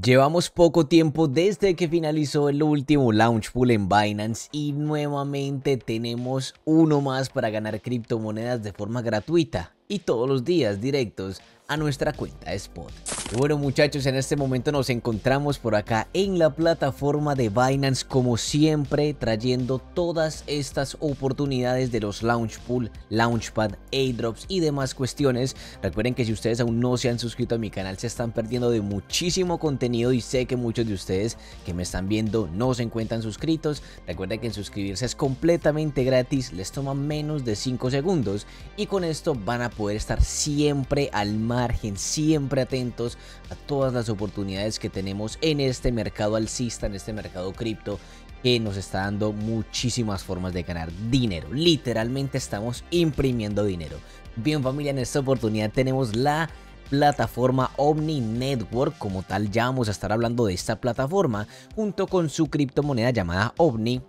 Llevamos poco tiempo desde que finalizó el último Launchpool en Binance y nuevamente tenemos uno más para ganar criptomonedas de forma gratuita y todos los días directos a nuestra cuenta Spot. Bueno muchachos, en este momento nos encontramos por acá en la plataforma de Binance como siempre trayendo todas estas oportunidades de los Launchpool, Launchpad, airdrops y demás cuestiones. Recuerden que si ustedes aún no se han suscrito a mi canal se están perdiendo de muchísimo contenido y sé que muchos de ustedes que me están viendo no se encuentran suscritos. Recuerden que en suscribirse es completamente gratis, les toma menos de 5 segundos y con esto van a poder estar siempre al margen, siempre atentos a todas las oportunidades que tenemos en este mercado alcista, en este mercado cripto que nos está dando muchísimas formas de ganar dinero. Literalmente estamos imprimiendo dinero. Bien familia, en esta oportunidad tenemos la plataforma OMNI Network, como tal ya vamos a estar hablando de esta plataforma junto con su criptomoneda llamada OMNI,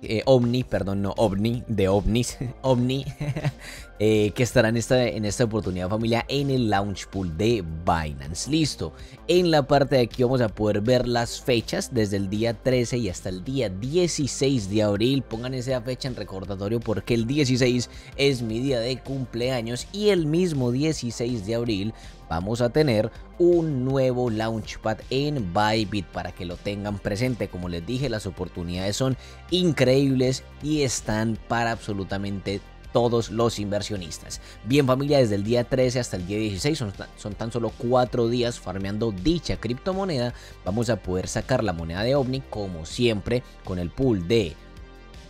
que estará en esta oportunidad familia en el Launchpool de Binance. Listo, en la parte de aquí vamos a poder ver las fechas desde el día 13 y hasta el día 16 de abril. Pongan esa fecha en recordatorio porque el 16 es mi día de cumpleaños y el mismo 16 de abril vamos a tener un nuevo Launchpad en Bybit para que lo tengan presente. Como les dije, las oportunidades son increíbles y están para absolutamente todos los inversionistas. Bien familia, desde el día 13 hasta el día 16 son tan solo 4 días farmeando dicha criptomoneda. Vamos a poder sacar la moneda de OMNI como siempre con el pool de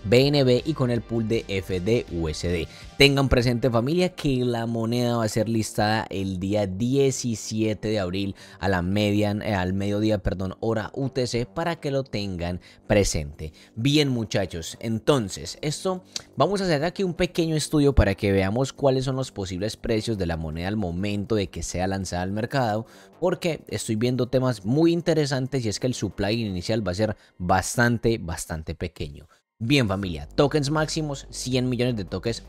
BNB y con el pool de FDUSD. Tengan presente familia que la moneda va a ser listada el día 17 de abril a la al mediodía, hora UTC para que lo tengan presente. Bien muchachos, entonces esto vamos a hacer aquí un pequeño estudio para que veamos cuáles son los posibles precios de la moneda al momento de que sea lanzada al mercado, porque estoy viendo temas muy interesantes y es que el supply inicial va a ser bastante pequeño. Bien familia, tokens máximos 100 millones de tokens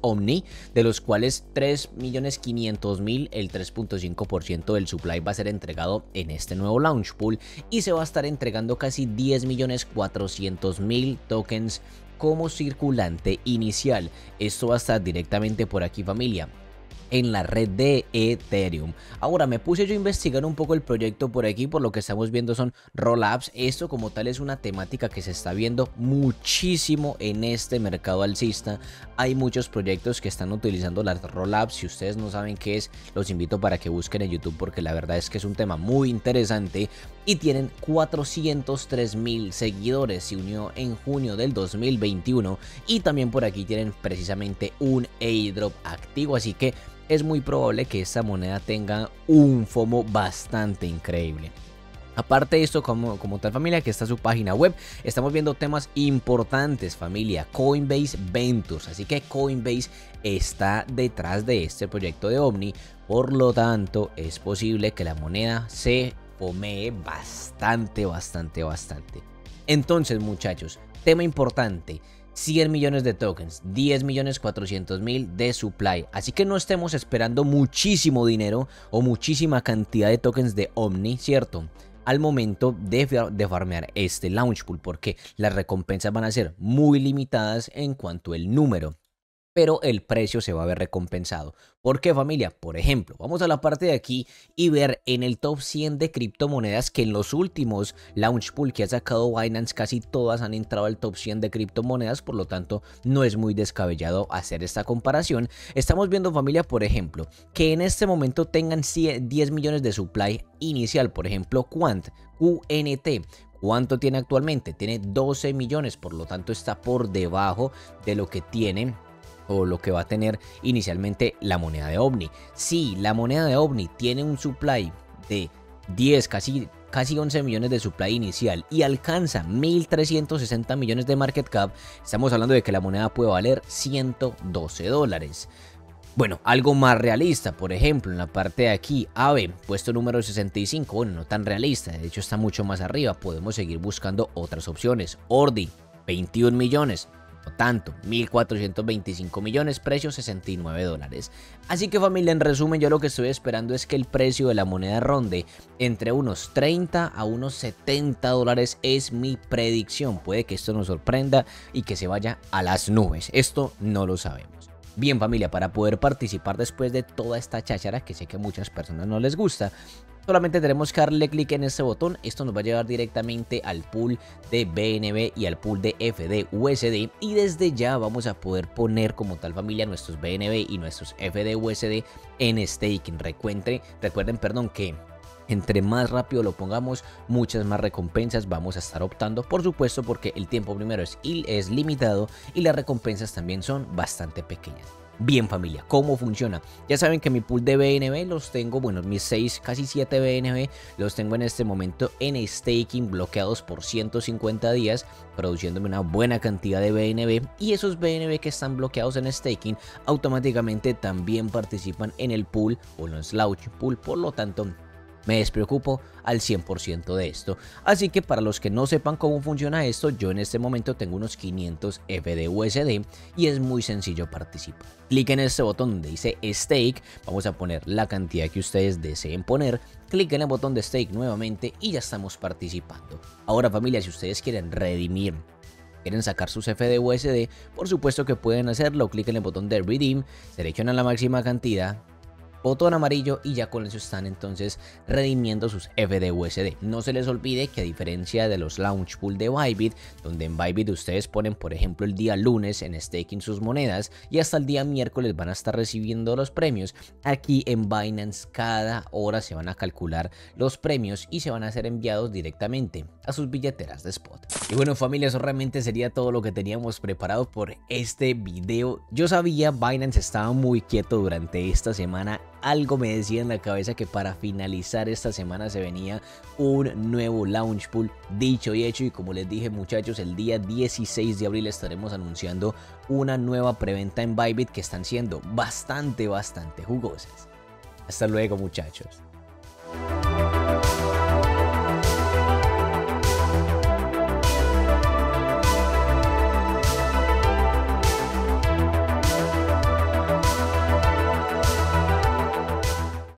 OMNI, de los cuales 3.500.000, el 3.5% del supply va a ser entregado en este nuevo Launchpool y se va a estar entregando casi 10.400.000 tokens como circulante inicial. Esto va a estar directamente por aquí familia, en la red de Ethereum. Ahora me puse yo a investigar un poco el proyecto por aquí, por lo que estamos viendo son Rollups. Esto como tal es una temática que se está viendo muchísimo en este mercado alcista. Hay muchos proyectos que están utilizando las Rollups. Si ustedes no saben qué es, los invito para que busquen en YouTube porque la verdad es que es un tema muy interesante y tienen 403.000 seguidores. Se unió en junio del 2021 y también por aquí tienen precisamente un airdrop activo, así que es muy probable que esta moneda tenga un FOMO bastante increíble. Aparte de esto, como tal familia, que está su página web, estamos viendo temas importantes familia, Coinbase Ventures, así que Coinbase está detrás de este proyecto de OMNI, por lo tanto es posible que la moneda se fomee bastante. Entonces muchachos, tema importante, 100 millones de tokens, 10.400.000 de supply, así que no estemos esperando muchísimo dinero o muchísima cantidad de tokens de OMNI, ¿cierto? Al momento de farmear este Launchpool, porque las recompensas van a ser muy limitadas en cuanto al número, pero el precio se va a ver recompensado. ¿Por qué familia? Por ejemplo, vamos a la parte de aquí y ver en el top 100 de criptomonedas que en los últimos Launchpool que ha sacado Binance casi todas han entrado al top 100 de criptomonedas, por lo tanto no es muy descabellado hacer esta comparación. Estamos viendo familia, por ejemplo, que en este momento tengan 10 millones de supply inicial, por ejemplo QNT. ¿Cuánto tiene actualmente? Tiene 12 millones, por lo tanto está por debajo de lo que tiene o lo que va a tener inicialmente la moneda de OMNI. Si la moneda de OMNI tiene un supply de 10, casi 11 millones de supply inicial y alcanza 1.360 millones de market cap, estamos hablando de que la moneda puede valer $112. Bueno, algo más realista, por ejemplo, en la parte de aquí, AVE, puesto número 65, bueno, no tan realista, de hecho está mucho más arriba, podemos seguir buscando otras opciones. Ordi, 21 millones. tanto, 1.425 millones, precio $69. Así que familia, en resumen, yo lo que estoy esperando es que el precio de la moneda ronde entre unos 30 a unos $70, es mi predicción. Puede que esto nos sorprenda y que se vaya a las nubes, esto no lo sabemos. Bien familia, para poder participar después de toda esta cháchara que sé que a muchas personas no les gusta, solamente tenemos que darle clic en este botón. Esto nos va a llevar directamente al pool de BNB y al pool de FDUSD, y desde ya vamos a poder poner como tal familia nuestros BNB y nuestros FDUSD en staking. Recuerden que entre más rápido lo pongamos, muchas más recompensas vamos a estar optando, por supuesto, porque el tiempo primero es limitado y las recompensas también son bastante pequeñas. Bien familia, ¿cómo funciona? Ya saben que mi pool de BNB los tengo, bueno, mis 6, casi 7 BNB los tengo en este momento en staking, bloqueados por 150 días, produciéndome una buena cantidad de BNB, y esos BNB que están bloqueados en staking automáticamente también participan en el pool o en el Launchpool, por lo tanto me despreocupo al 100% de esto. Así que para los que no sepan cómo funciona esto, yo en este momento tengo unos 500 FDUSD y es muy sencillo participar. Clic en este botón donde dice Stake, vamos a poner la cantidad que ustedes deseen poner. Clic en el botón de Stake nuevamente y ya estamos participando. Ahora familia, si ustedes quieren redimir, quieren sacar sus FDUSD, por supuesto que pueden hacerlo. Clic en el botón de Redeem, seleccionan la máxima cantidad, botón amarillo, y ya con eso están entonces redimiendo sus FDUSD. No se les olvide que, a diferencia de los Launchpool de Bybit, donde en Bybit ustedes ponen por ejemplo el día lunes en staking sus monedas y hasta el día miércoles van a estar recibiendo los premios, aquí en Binance cada hora se van a calcular los premios y se van a ser enviados directamente a sus billeteras de spot. Y bueno familia, eso realmente sería todo lo que teníamos preparado por este video. Yo sabía, Binance estaba muy quieto durante esta semana. Algo me decía en la cabeza que para finalizar esta semana se venía un nuevo Launchpool. Dicho y hecho, y como les dije muchachos, el día 16 de abril estaremos anunciando una nueva preventa en Bybit que están siendo bastante jugosas. Hasta luego muchachos.